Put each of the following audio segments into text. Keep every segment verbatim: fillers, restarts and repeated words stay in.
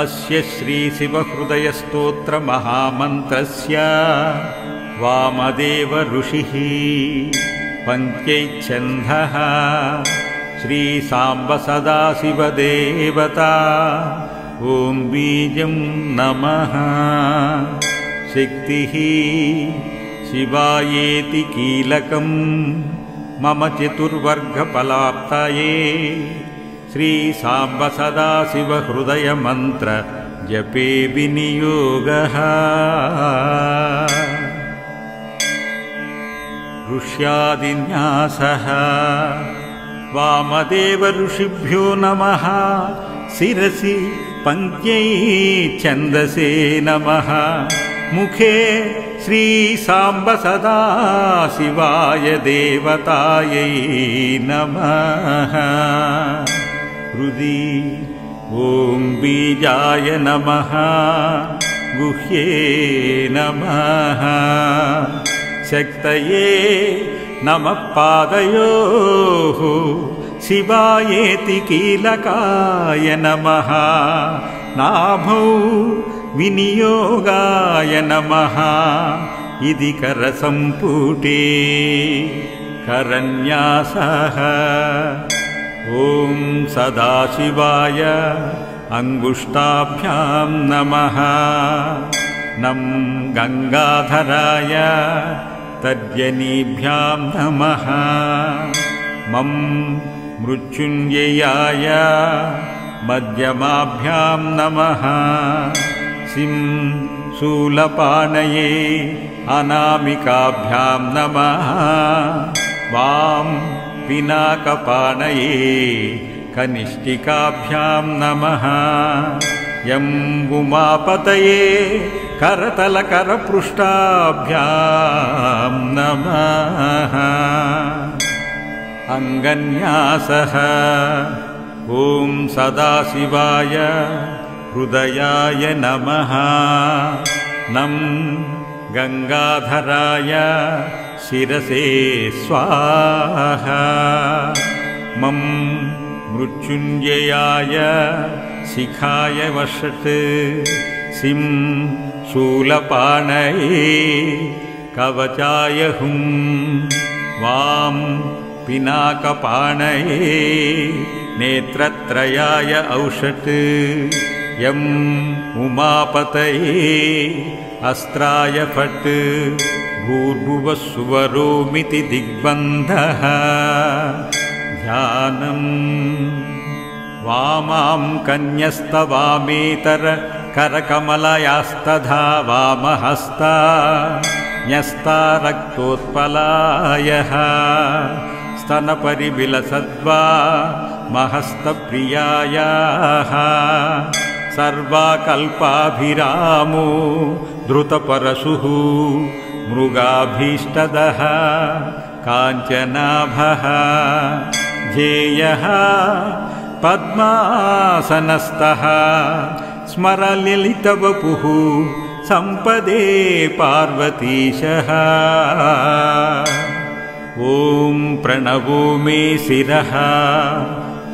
अस्य श्री शिवहृदय स्तोत्र महामन्त्रस्य वामदेव ऋषिः पञ्चैच्छन्दः श्री सांब सदा शिव देवता ॐ बीजं नमः शक्तिः शिवायेति कीलकम् मम चतुर्वर्गफलाप्तये श्री सांब सदा शिव हृदय मंत्र जपे विनियोगः ऋष्यादिन्यासः वामदेव ऋषिभ्यो नमः शिरसि पंक्त्यै छन्दसे नमः मुखे श्री सांब सदा शिवाय देवतायै नमः हृदि ओम बीजाय नमः गुह्ये नमः शक्तये नमः पादयोः शिवायेति कीलकाय नमः नाभौ विनियोगाय नमः इति करसंपुटे करन्यासः ओम सदाशिवाय अंगुष्ठाभ्यां नमः नम गंगाधराय तर्जनीभ्यां नमः मम मृत्युंजयाय मध्यमाभ्यां नमः सिं शूलपाणये अनामिकाभ्यां नमः वाम पिनाकपाणये कनिष्ठिकाभ्यां नमः यं उमापतये करतलकरपृष्ठाभ्यां नमः अंगन्यासः ओम सदाशिवाय हृदयाय नमः नम गंगाधराय शिरसे स्वाहा मम मृत्युंजयाय शिखाय वषट् सिं शूलपाणये कवचाय हुं वां पिनाकपाणये नेत्रत्रयाय औषट् यं उमापतये अस्त्राय फट् भूर्भुवः स्वरोमिति दिग्बन्धः ध्यानं वामां कन्यस्तवामेतर करकमलयास्तधा वामहस्ता न्यस्ता रक्तोत्पलायः स्तनपरिविलसद्वा महस्तप्रियायाः सर्वाकल्पाभिरामो धृतपरशुः मृगाभीष्टदः काञ्चनाभः ध्येयः पद्मासनस्थः स्मरललितवपुः संपदे पार्वतीशः ओम प्रणवो मे शिरः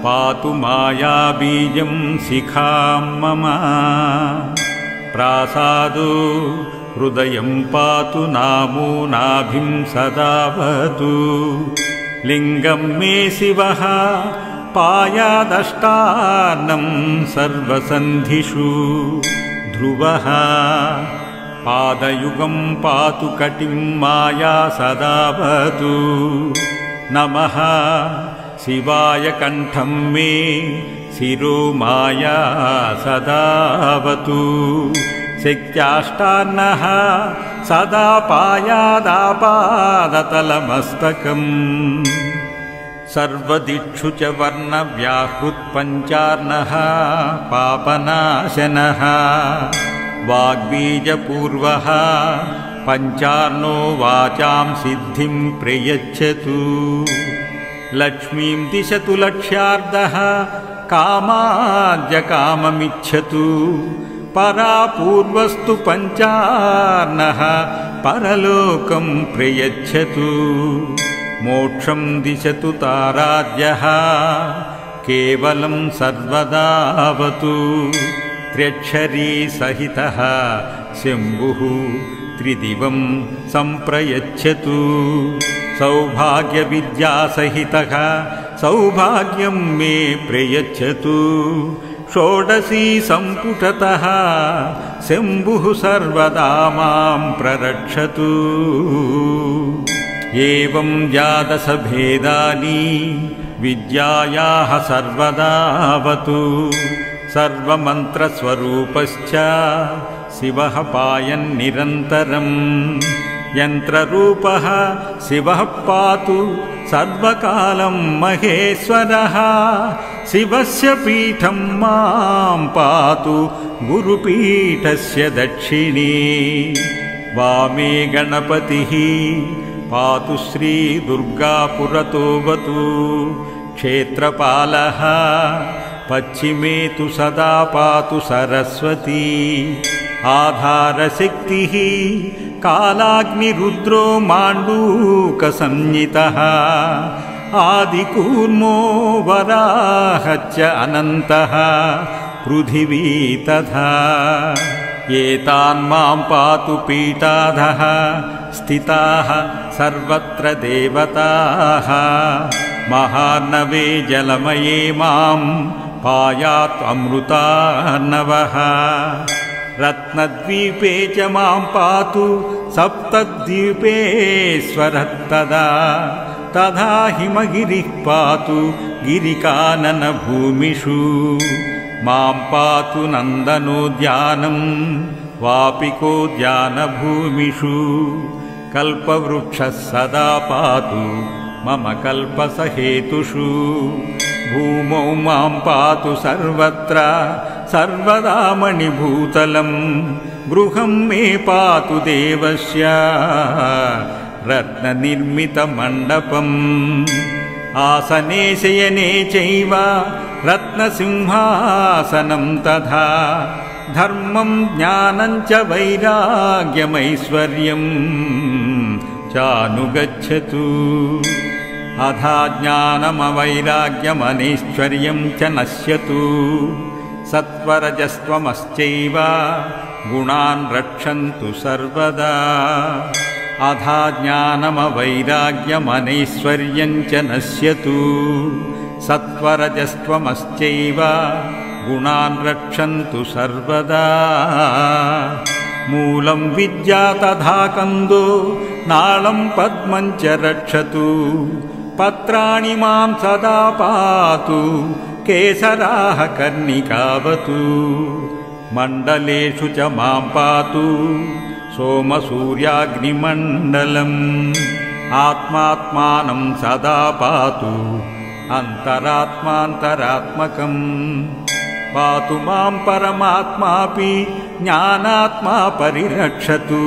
पातु मायाबीजं शिखां मम प्रासादो हृदयं पातु नामो नाभिं सदावतु लिंगं मे शिवः पायादष्टानं सर्वसन्धिषु ध्रुवः पादयुगं पातु कटिं माया सदावतु नमः शिवाय कंठं मे शिरो माया सदावतु शक्त्याष्टान्नः सदा पायादापादतलमस्तकम् सर्वदिक्षु च वर्णव्याहृत पञ्चार्णः पापनाशनः वाग्बीजपूर्वः पञ्चार्णो वाचां सिद्धिं प्रयच्छतु लक्ष्मीं दिशतु लक्ष्यार्धः कामाद्य काममिच्छतु परापूर्वस्तु पञ्चार्णः परलोकं प्रयच्छतु मोक्षं दिशतु ताराद्यः केवलं सर्वदावतु त्र्यक्षरी सहितः शंभुः त्रिदिवं संप्रयच्छतु सौभाग्य विद्या सहितः सौभाग्यं मे प्रयच्छतु षोडशी संपुटतः शंभुः सर्वदा मां प्ररक्षतु। एवं जातसभेदानि विद्यायाः सर्वदावतु सर्वमन्त्रस्वरूपश्च शिवः पायन् निरन्तरं यन्त्ररूपः शिवः पातु सर्वकालं महेश्वरः। शिवस्य पीठं मां पातु गुरुपीठस्य दक्षिणे वामे गणपतिः पातु श्री दुर्गा पुरतोऽवतु क्षेत्रपालः। पश्चिमे तु सदा पातु सरस्वती आधारशक्तिः कालाग्निरुद्रो माण्डूकसंज्ञितः आदिकूर्मो वराहश्च अनन्तः पृथिवी तथा। एतान् मां पातु पीठाधः स्थिताः सर्वत्र देवताः। महार्णवे जलमये मां पायात्वमृतार्णवः। रत्नद्वीपे च मां पातु सप्तद्वीपेश्वरः तदा। तथा हिमगिरिः पातु गिरिकाननभूमिषु। मां पातु नन्दनोद्यानं वापिकोद्यानभूमिषु। कल्पवृक्षः सदा पातु मम कल्पसहेतुषु। भूमौ मां पातु सर्वत्र सर्वदा मणिभूतलं। गृहं मे पातु देवस्य रत्ननिर्मितमण्डपम्। आसने शयने चैव रत्नसिंहासनं तथा। धर्मं ज्ञानं च वैराग्यमैश्वर्यं चानुगच्छतु। अधा ज्ञानमवैराग्यमनैश्वर्यं च नश्यतु। सत्त्वरजस्त्वमश्चैव गुणान् रक्षन्तु सर्वदा। अधा ज्ञानमवैराग्यमनैश्वर्यं च नश्यतु। सत्त्वरजस्त्वमश्चैव गुणान् रक्षन्तु सर्वदा। मूलं विद्या तथा कन्दो नालं पद्मं च रक्षतु। पत्राणि मां सदा पातु केसराः कर्णिकावतु। मण्डलेषु च मां पातु सोमसूर्याग्निमण्डलम्। आत्मात्मानं सदा पातु अन्तरात्मान्तरात्मकम्। पातु मां परमात्मापि ज्ञानात्मा परिरक्षतु।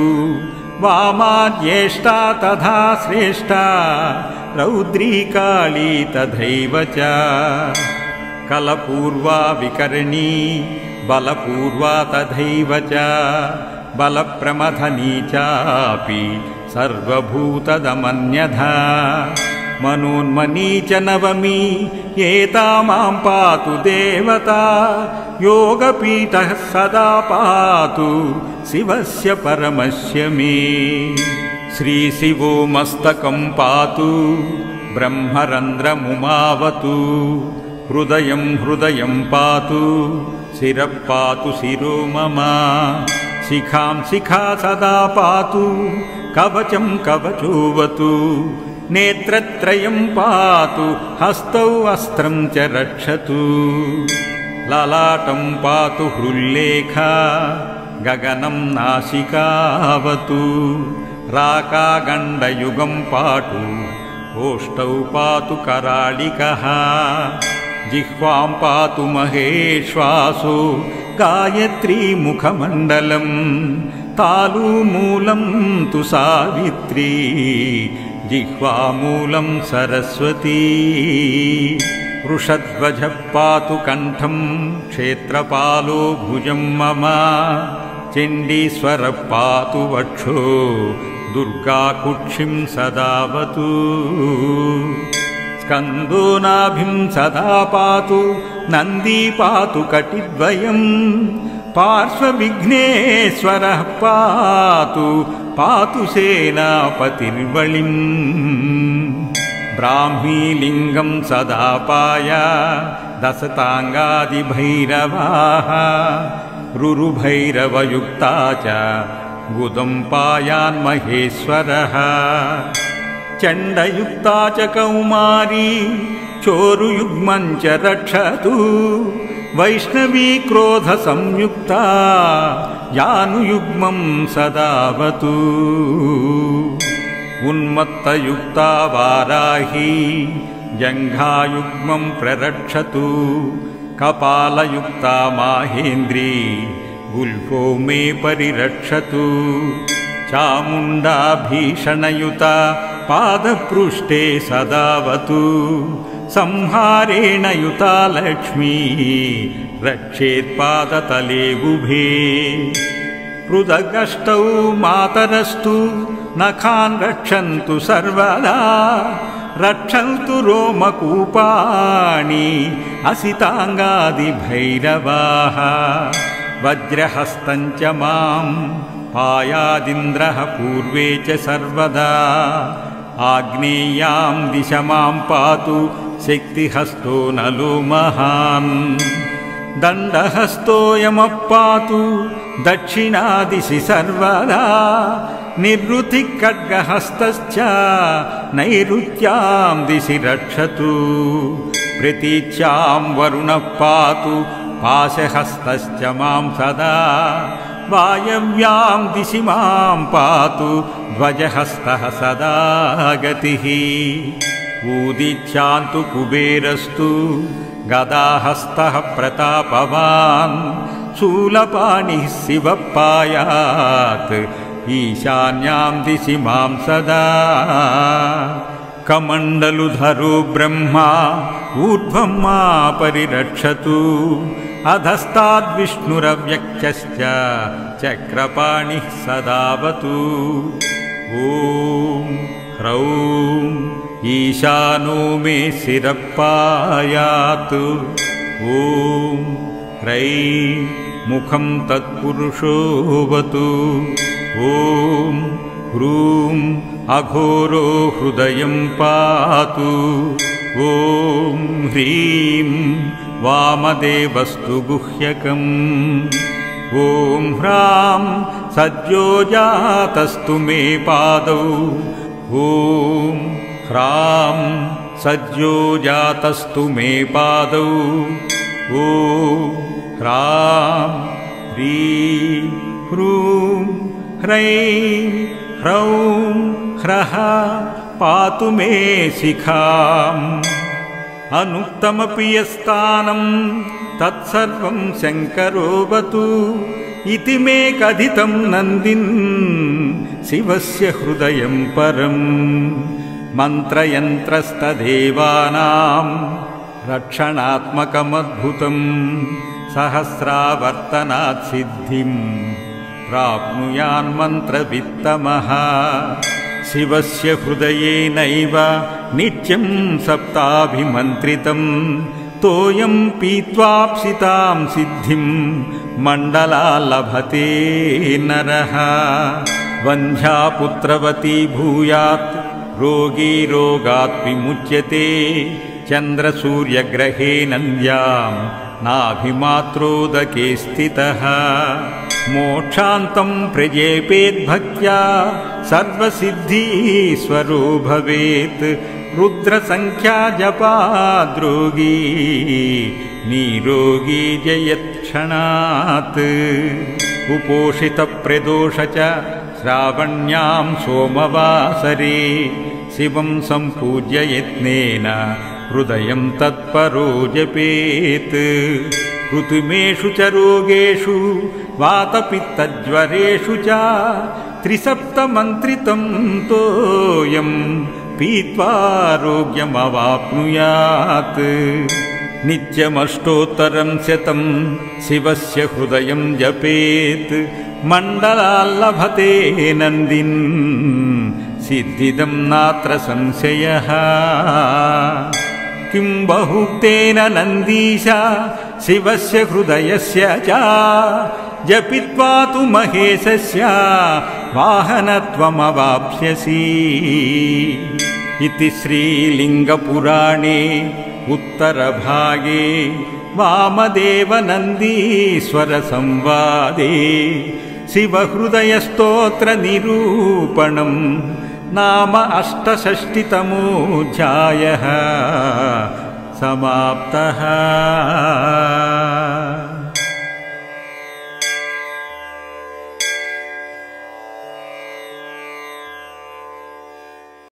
वामा ज्येष्ठा तथा श्रेष्ठा रौद्री काली तथैव च। कलपूर्वा विकर्णी बलपूर्वा तथैव च। बलप्रमथनी चापि सर्वभूतदमन्यधा। मनोन्मनी च नवमी एता मां पातु देवता। योगपीठः सदा पातु शिवस्य परमस्य मे। श्रीशिवो मस्तकं पातु ब्रह्मरन्ध्रमुमावतु। हृदयं हृदयं पातु शिरः पातु शिरो मम। शिखां शिखा सदा पातु कवचं कवचोऽवतु। नेत्रत्रयं पातु हस्तौ अस्त्रं च रक्षतु। ललाटं पातु हृल्लेखा गगनं नासिकावतु। राकागण्डयुगं पातु ओष्ठौ पातु करालिकः। जिह्वां पातु महेश्वासो गायत्री मुखमण्डलम्। तालूमूलं तु सावित्री जिह्वामूलं सरस्वती। वृषध्वजः पातु कण्ठं क्षेत्रपालो भुजं मम। चण्डीश्वरः पातु वक्षो दुर्गाकुक्षिं सदावतु। स्कन्दो नाभिं सदा पातु नन्दी पातु कटिद्वयम्। पार्श्वविघ्नेश्वरः पातु पातु सेनापतिर्वलिम्। ब्राह्मी लिंगं सदापाय दशतांगादिभैरवाः रुरुभैरवयुक्ता च गुदं पायान् महेश्वरः। चण्डयुक्ता च कौमारी चोरुयुग्मं च रक्षतु वैष्णवी क्रोध संयुक्ता जानुयुग्मं सदावतु। उन्मत्तयुक्ता वाराही जंघायुग्मं प्ररक्षतु कपालयुक्ता माहेन्द्री गुल्फो मे परिरक्षतु। चामुण्डा भीषणयुता पादपृष्ठे सदावतु संहारेण युता लक्ष्मी रक्षेत्पादतले बुभे। हृदगष्टौ मातरस्तु नखान् रक्षन्तु सर्वदा रक्षन्तु रोमकूपाणि असिताङ्गादिभैरवाः। वज्रहस्तं च मां पायादिन्द्रः पूर्वे च सर्वदा आग्नेयां दिशमां पातु शक्तिहस्तो नलो महान्। दण्डहस्तोऽयमः पातु दक्षिणादिशि सर्वदा निवृत्तिः खड्गहस्तश्च नैऋत्यां दिशि रक्षतु। प्रतीच्यां वरुणः पातु पाशहस्तश्च मां सदा वायव्यां दिशि मां पातु ध्वजहस्तः सदा गतिः। उदिच्छान्तु कुबेरस्तु गदाहस्तः प्रतापवान् शूलपाणिः शिवपायात् ईशान्यां दिशि मां सदा। कमण्डलुधरो ब्रह्मा ऊर्ध्वं मा परिरक्षतु अधस्ताद्विष्णुरव्यक्तश्च चक्रपाणिः सदावतु। ॐ ह्रौं ईशानो मे शिरः पायातु। ॐ ह्रैं मुखं तत्पुरुषोऽवतु। ॐ ह्रूं अघोरो हृदयं पातु। ॐ ह्रीं वामदेवस्तु गुह्यकम्। ॐ ह्रां सद्योजातस्तु मे पादौ। ॐ ह्रां सद्योजातस्तु मे पादौ। ॐ ह्रां ह्रीं ह्रूं ह्रैं ह्रौं ह्रः पातु मे शिखाम्। अनुक्तमपि यस्तानं तत्सर्वं शङ्करोऽवतु। इति मे कथितं नन्दिं शिवस्य हृदयं परम्। मन्त्रयन्त्रस्तदेवानां रक्षणात्मकमद्भुतं सहस्रावर्तनात् सिद्धिं प्राप्नुयान्मन्त्रवित्तमः। शिवस्य हृदये नैव नित्यं सप्ताभिमन्त्रितं तोयं पीत्वाप्सितां सिद्धिं मण्डला लभते नरः। वन्ध्या पुत्रवती भूयात् रोगी रोगात् विमुच्यते चन्द्रसूर्यग्रहे नन्द्यां नाभिमात्रोदके स्थितः। मोक्षान्तं प्रजेपेद्भक्त्या सर्वसिद्धीश्वरो भवेत्। रुद्रसंख्या जपाद्रोगी निरोगी जयत्क्षणात्। उपोषितप्रदोष च श्रावण्यां सोमवासरे शिवं सम्पूज्य यत्नेन हृदयं तत्परो जपेत्। ऋतुमेषु च रोगेषु वातपित्तज्वरेषु च त्रिसप्तमन्त्रितं तोयं पीत्वारोग्यमवाप्नुयात्। नित्यमष्टोत्तरं शतं शिवस्य हृदयं जपेत्। मण्डलाल्लभते नन्दिं सिद्धिदं नात्र संशयः। किं बहुक्तेन नन्दीशा शिवस्य हृदयस्य च जपित्वा तु महेशस्य वाहनत्वमवाप्स्यसि इति श्रीलिङ्गपुराणे उत्तरभागे वामदेवनन्दीश्वरसंवादे शिवहृदयस्तोत्रनिरूपणं नाम अष्टषष्टितमोऽध्यायः समाप्तः।